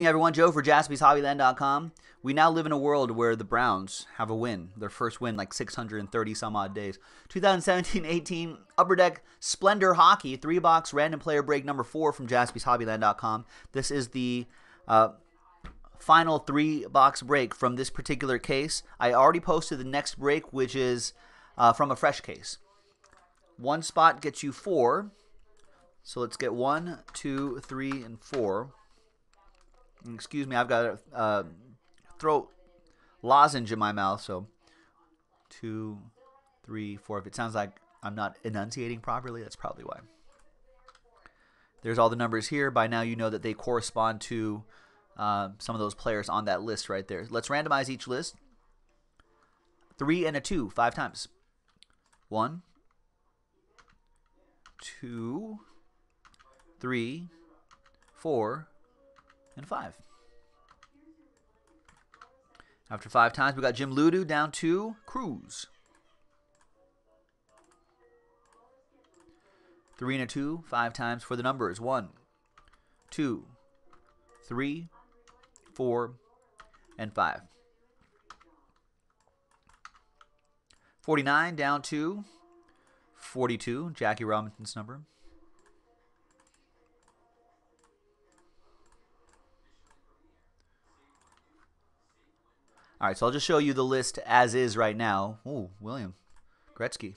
Hey everyone, Joe for JaspysHobbyland.com. We now live in a world where the Browns have a win, their first win like 630 some odd days. 2017-18 Upper Deck Splendor Hockey, 3-box random player break number 4 from JaspysHobbyland.com. This is the final 3-box break from this particular case. I already posted the next break, which is from a fresh case. One spot gets you 4, so let's get 1, 2, 3, and 4. Excuse me, I've got a throat lozenge in my mouth, so 2, 3, 4. If it sounds like I'm not enunciating properly, that's probably why. There's all the numbers here. By now you know that they correspond to some of those players on that list right there. Let's randomize each list. 3 and a 2, 5 times. 1, 2, 3, 4, and 5. After 5 times, we got Jim Ludu down to Cruz. 3 and a 2, 5 times for the numbers. 1, 2, 3, 4, and 5. 49 down to 42, Jackie Robinson's number. 'Alright, so I'll just show you the list as is right now. Ooh, William Gretzky.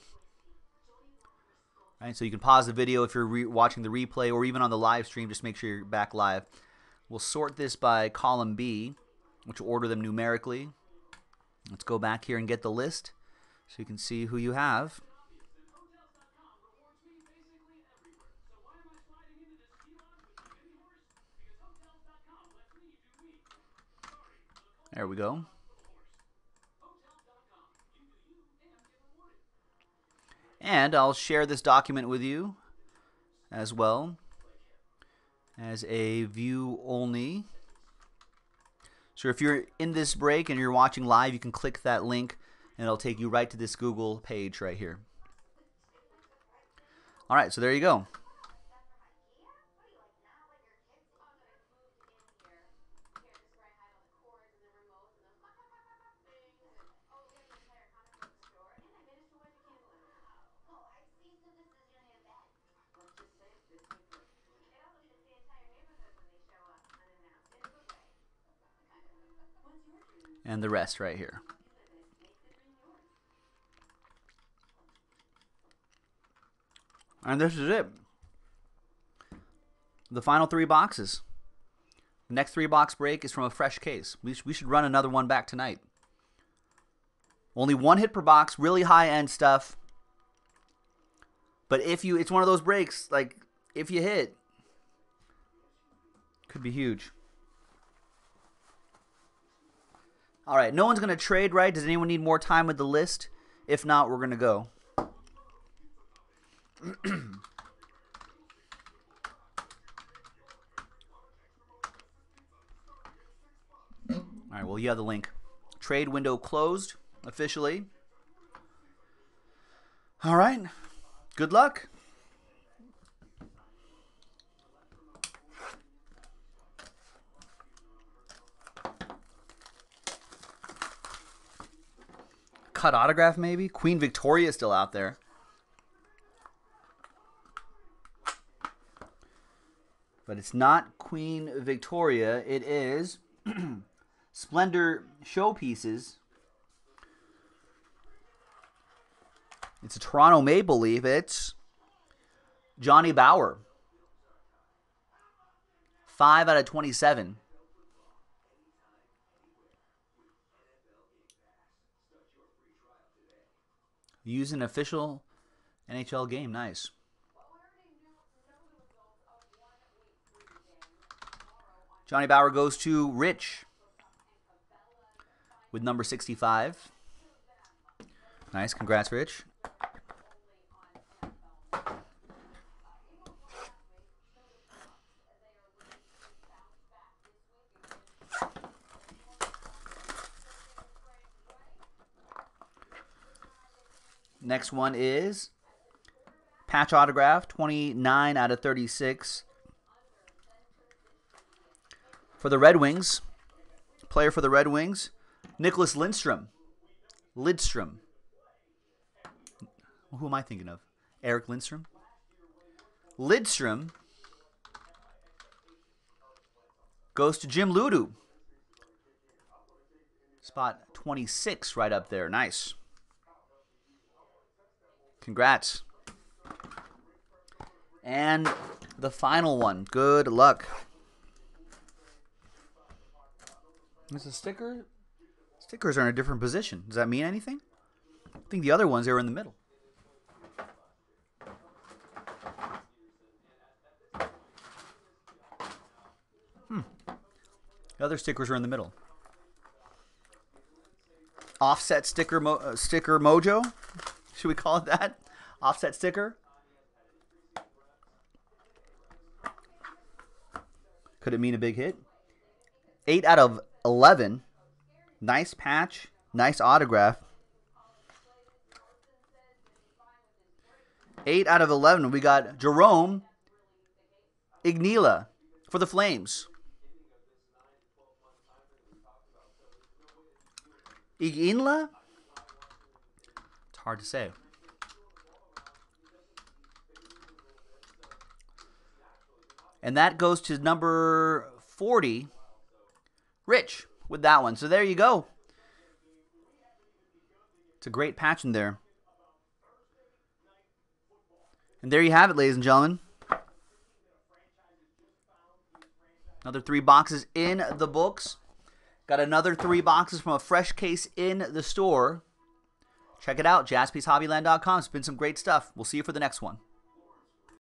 Alright, so you can pause the video if you're watching the replay or even on the live stream. Just make sure you're back live. We'll sort this by column B, which will order them numerically. Let's go back here and get the list so you can see who you have. There we go. And I'll share this document with you as well as a view only. So if you're in this break and you're watching live, you can click that link and it'll take you right to this Google page right here. Alright, so there you go. And the rest right here. And this is it. The final 3 boxes. The next 3-box break is from a fresh case. We should run another one back tonight. Only 1 hit per box, really high-end stuff. But if you, it's one of those breaks, like, if you hit, could be huge. All right, no one's going to trade, right? Does anyone need more time with the list? If not, we're going to go. All right, well, you have the link. Trade window closed officially. All right, good luck. Cut autograph, maybe? Queen Victoria is still out there. But it's not Queen Victoria. It is Splendor Showpieces. It's a Toronto Maple Leaf. It's Johnny Bower. 5 out of 27. Use an official NHL game. Nice. Johnny Bower goes to Rich with number 65. Nice. Congrats, Rich. Next one is patch autograph, 29 out of 36. for the Red Wings, player for the Red Wings, Nicklas Lidstrom. Who am I thinking of? Eric Lidstrom. Lidstrom goes to Jim Ludu. Spot 26 right up there. Nice. Congrats. And the final one. Good luck. Is the sticker? Stickers are in a different position. Does that mean anything? I think the other ones, they were in the middle. The other stickers are in the middle. Offset sticker, sticker mojo? Should we call it that? Offset sticker? Could it mean a big hit? 8 out of 11. Nice patch. Nice autograph. 8 out of 11. We got Jarome Iginla for the Flames. Iginla? It's hard to say. And that goes to number 40. Rich with that one. So there you go. It's a great patch in there. And there you have it, ladies and gentlemen. Another 3 boxes in the books. Got another 3 boxes from a fresh case in the store. Check it out, JaspysHobbyland.com. It's been some great stuff. We'll see you for the next one.